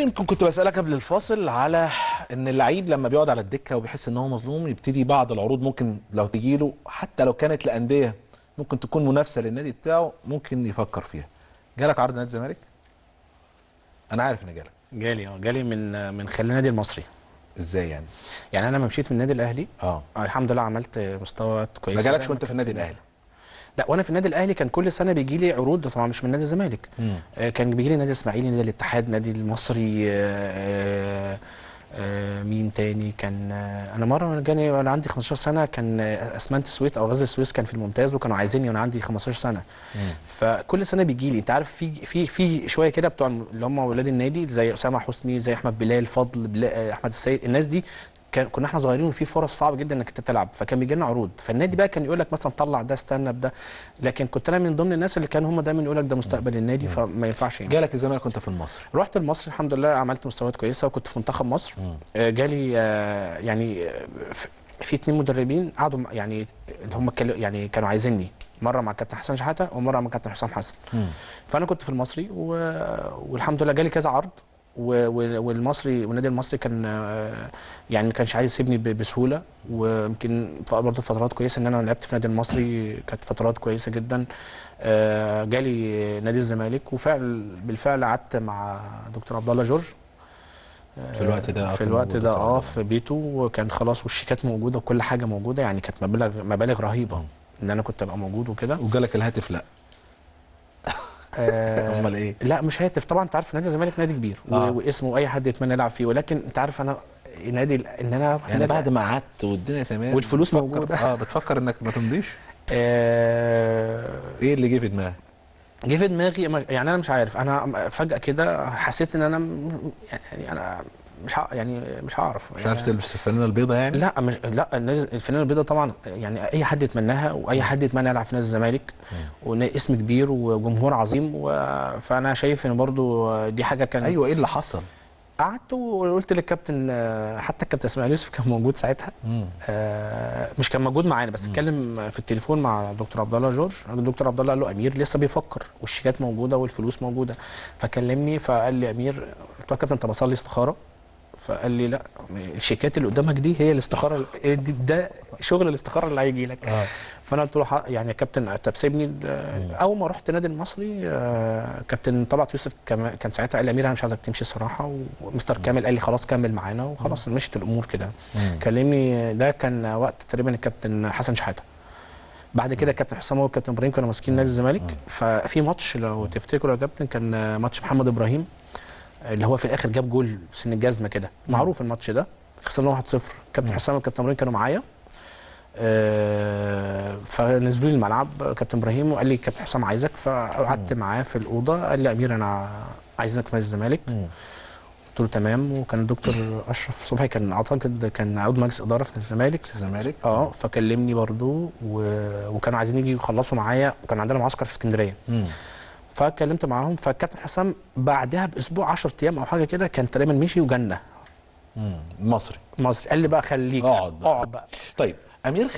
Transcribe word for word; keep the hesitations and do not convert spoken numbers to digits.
يمكن كنت بسألك قبل الفاصل على ان اللعيب لما بيقعد على الدكه وبيحس ان هو مظلوم يبتدي بعض العروض ممكن لو تجيله حتى لو كانت لأندية ممكن تكون منافسه للنادي بتاعه ممكن يفكر فيها. جالك عرض نادي الزمالك؟ انا عارف ان جالك. جالي اه جالي من من خلال نادي المصري. ازاي يعني؟ يعني انا لما مشيت من النادي الاهلي اه الحمد لله عملت مستوى كويس. ما جالكش وانت في النادي الاهلي؟ لا، وانا في النادي الاهلي كان كل سنه بيجي لي عروض، طبعا مش من نادي الزمالك، آه كان بيجي لي نادي اسماعيلي، نادي الاتحاد، نادي المصري، آه آه مين تاني كان، آه انا مره جاني وانا عندي خمستاشر سنه كان آه اسمنت سويت او غزل السويس كان في الممتاز وكانوا عايزيني وانا عندي خمستاشر سنه. مم. فكل سنه بيجي لي، انت عارف في في في شويه كده بتوع اللي هم اولاد النادي زي اسامه حسني، زي احمد بلال، فضل بلال، احمد السيد، الناس دي كنا احنا صغيرين وفي فرص صعبه جدا انك انت تلعب، فكان بيجي لنا عروض، فالنادي بقى كان يقول لك مثلا طلع ده، استنى بده، لكن كنت انا من ضمن الناس اللي كان هم دايما يقول لك ده مستقبل النادي فما ينفعش. يعني جالك الزمالك كنت في مصر؟ رحت لمصر الحمد لله، عملت مستويات كويسه وكنت في منتخب مصر. آه جالي آه يعني في اتنين مدربين قعدوا يعني اللي هم يعني كانوا عايزيني، مره مع كابتن حسن شحاته ومره مع كابتن حسام حسن. مم. فانا كنت في المصري و... والحمد لله جالي كذا عرض، والمصري والنادي المصري كان يعني ما كانش عايز يسيبني بسهوله، ويمكن برضه فترات كويسه ان انا لعبت في النادي المصري كانت فترات كويسه جدا. جالي نادي الزمالك وفعل بالفعل قعدت مع دكتور عبد الله جورج في الوقت ده في الوقت ده اه في بيته، وكان خلاص والشيكات موجوده وكل حاجه موجوده، يعني كانت مبالغ مبالغ رهيبه ان انا كنت ابقى موجود وكده. وجالك الهاتف؟ لا. امال ايه؟ لا مش هاتف، طبعا انت عارف نادي الزمالك نادي كبير آه. واسمه اي حد يتمنى يلعب فيه، ولكن انت عارف انا نادي ان انا يعني بعد ما قعدت والدنيا تمام والفلوس موجوده اه بتفكر انك ما تمضيش؟ آه ايه اللي جه في دماغك؟ جه في دماغي يعني انا مش عارف، انا فجاه كده حسيت ان انا يعني انا مش ه... يعني مش هعرف مش عارف تلبس الفانيله البيضاء يعني؟ لا مش لا الفانيله البيضاء طبعا يعني اي حد يتمناها واي حد يتمنى يلعب في نادي الزمالك واسم كبير وجمهور عظيم و... فانا شايف ان برضو دي حاجه كان. ايوه ايه اللي حصل؟ قعدت وقلت للكابتن، حتى الكابتن اسماعيل يوسف كان موجود ساعتها، آه مش كان موجود معانا بس اتكلم في التليفون مع دكتور عبد الله جورج، الدكتور عبد الله قال له امير لسه بيفكر والشيكات موجوده والفلوس موجوده، فكلمني فقال لي امير، قلت له يا كابتن انت بصلي استخاره؟ فقال لي لا الشيكات اللي قدامك دي هي الاستخاره، ده شغل الاستخاره اللي هيجي لك. آه. فانا قلت له يعني يا كابتن طب سيبني. اول ما رحت نادي المصري كابتن طلعت يوسف كان ساعتها قال لي امير انا مش عايزك تمشي الصراحه، ومستر كامل قال لي خلاص كمل معانا وخلاص مشيت الامور كده. كلمني ده كان وقت تقريبا الكابتن حسن شحاته. بعد كده الكابتن حسام والكابتن ابراهيم كانوا ماسكين نادي الزمالك، ففي ماتش لو تفتكروا يا كابتن كان ماتش محمد ابراهيم اللي هو في الاخر جاب جول سن الجزمه كده، معروف الماتش ده، خسرنا واحد صفر، كابتن حسام والكابتن ابراهيم كانوا معايا. أه فنزلوا لي الملعب كابتن ابراهيم وقال لي كابتن حسام عايزك، فقعدت معاه في الاوضه قال لي امير انا عايزك في نادي الزمالك. قلت له تمام، وكان الدكتور اشرف صبحي كان اعتقد كان عضو مجلس اداره في الزمالك الزمالك اه فكلمني برضو وكانوا عايزين يجي يخلصوا معايا، وكان عندنا معسكر في اسكندريه. مم. فكلمت معاهم، فالكابتن حسام بعدها باسبوع عشرة ايام او حاجه كده كان تقريبا مشي وجنه. امم مصري مصري قال لي بقى خليك اقعد بقى. طيب امير